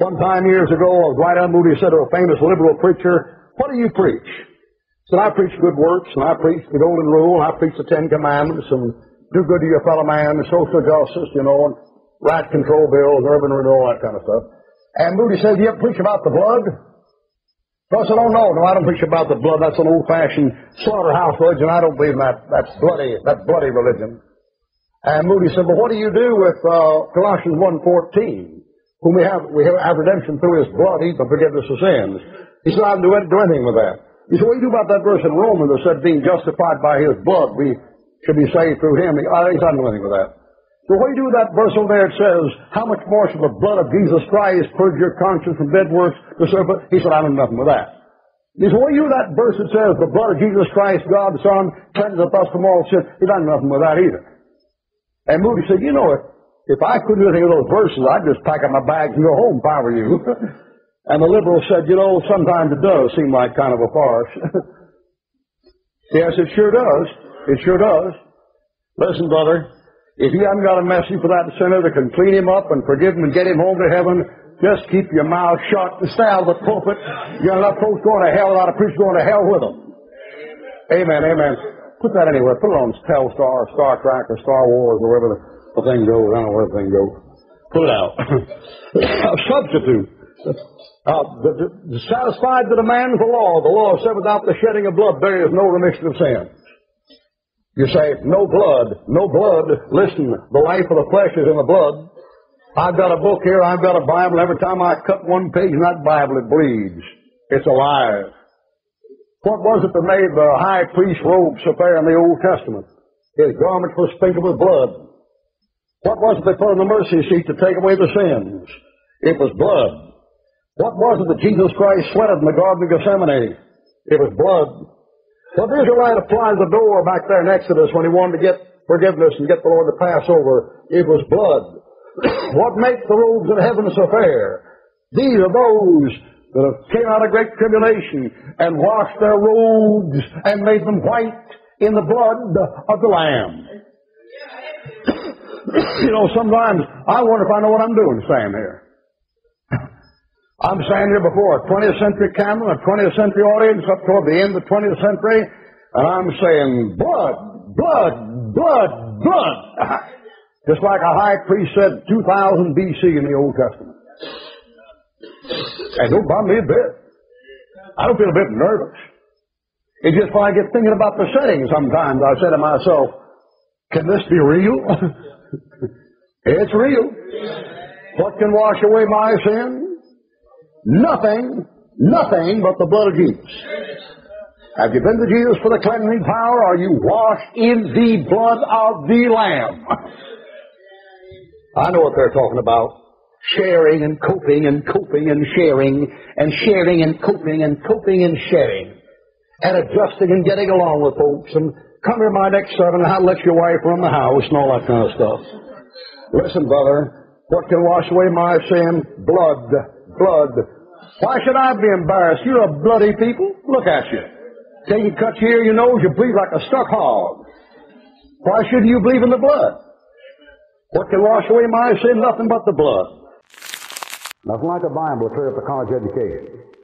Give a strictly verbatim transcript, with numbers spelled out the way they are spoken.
One time years ago, right on Moody said to a famous liberal preacher, "What do you preach?" He said, "I preach good works, and I preach the Golden Rule, and I preach the Ten Commandments, and do good to your fellow man, and social justice, you know, and right control bills, urban renewal, that kind of stuff." And Moody said, "Do you preach about the blood?" So I said, "Oh, no, no, I don't preach about the blood. That's an old-fashioned slaughterhouse religion. I don't believe in that. That's bloody, that bloody religion." And Moody said, "Well, what do you do with uh, Colossians one fourteen? Whom we have, we have redemption through his blood, he can forgive us of sins." He said, "I don't do anything with that." He said, "What do you do about that verse in Romans that said being justified by his blood, we should be saved through him?" He said, "I don't do anything with that." So what do you do with that verse over there? It says, "How much more shall the blood of Jesus Christ purge your conscience from dead works to serve it?" He said, "I don't do nothing with that." He said, "What do you do with that verse that says the blood of Jesus Christ, God's Son, cleanseth us from all sin?" He said, "I don't do nothing with that either." And Moody said, "You know it. If I couldn't do anything with those verses, I'd just pack up my bags and go home if I were you." And the liberal said, "You know, sometimes it does seem like kind of a farce." Yes, it sure does. It sure does. Listen, brother, if you haven't got a message for that sinner that can clean him up and forgive him and get him home to heaven, just keep your mouth shut and stay out of the pulpit. You're not folks going to hell without a preacher going to hell with them. Amen, amen. Put that anywhere. Put it on Telstar, Star Trek, or Star Wars, or wherever the... the thing goes. I don't know where the thing goes. Pull it out. A substitute. Uh, the, the, the satisfied the demand of the law. The law said without the shedding of blood there is no remission of sin. You say, no blood. No blood. Listen, the life of the flesh is in the blood. I've got a book here. I've got a Bible. Every time I cut one page in that Bible, it bleeds. It's alive. What was it that made the high priest's robes so fair in the Old Testament? His garments were sprinkled with blood. What was it they put on the mercy seat to take away the sins? It was blood. What was it that Jesus Christ sweated in the Garden of Gethsemane? It was blood. What the Israelite applied the door back there in Exodus when he wanted to get forgiveness and get the Lord to pass over? It was blood. What makes the robes in heaven so fair? These are those that have came out of great tribulation and washed their robes and made them white in the blood of the Lamb. You know, sometimes I wonder if I know what I'm doing standing here. I'm standing here before a twentieth century camera, a twentieth century audience up toward the end of the twentieth century, and I'm saying, blood, blood, blood, blood. Just like a high priest said two thousand B C in the Old Testament. And don't bother me a bit. I don't feel a bit nervous. It's just when I get thinking about the setting sometimes, I say to myself, can this be real? It's real. What can wash away my sin? Nothing, nothing but the blood of Jesus. Have you been to Jesus for the cleansing power? Are you washed in the blood of the Lamb? I know what they're talking about. Sharing and coping and coping and sharing and sharing and coping and coping and sharing and adjusting and getting along with folks and come here my next servant, and I'll let your wife run the house and all that kind of stuff. Listen, brother, what can wash away my sin? Blood, blood. Why should I be embarrassed? You're a bloody people. Look at you. Take a cut here, your nose, you bleed like a stuck hog. Why should you believe in the blood? What can wash away my sin? Nothing but the blood. Nothing like a Bible to clear up a college education.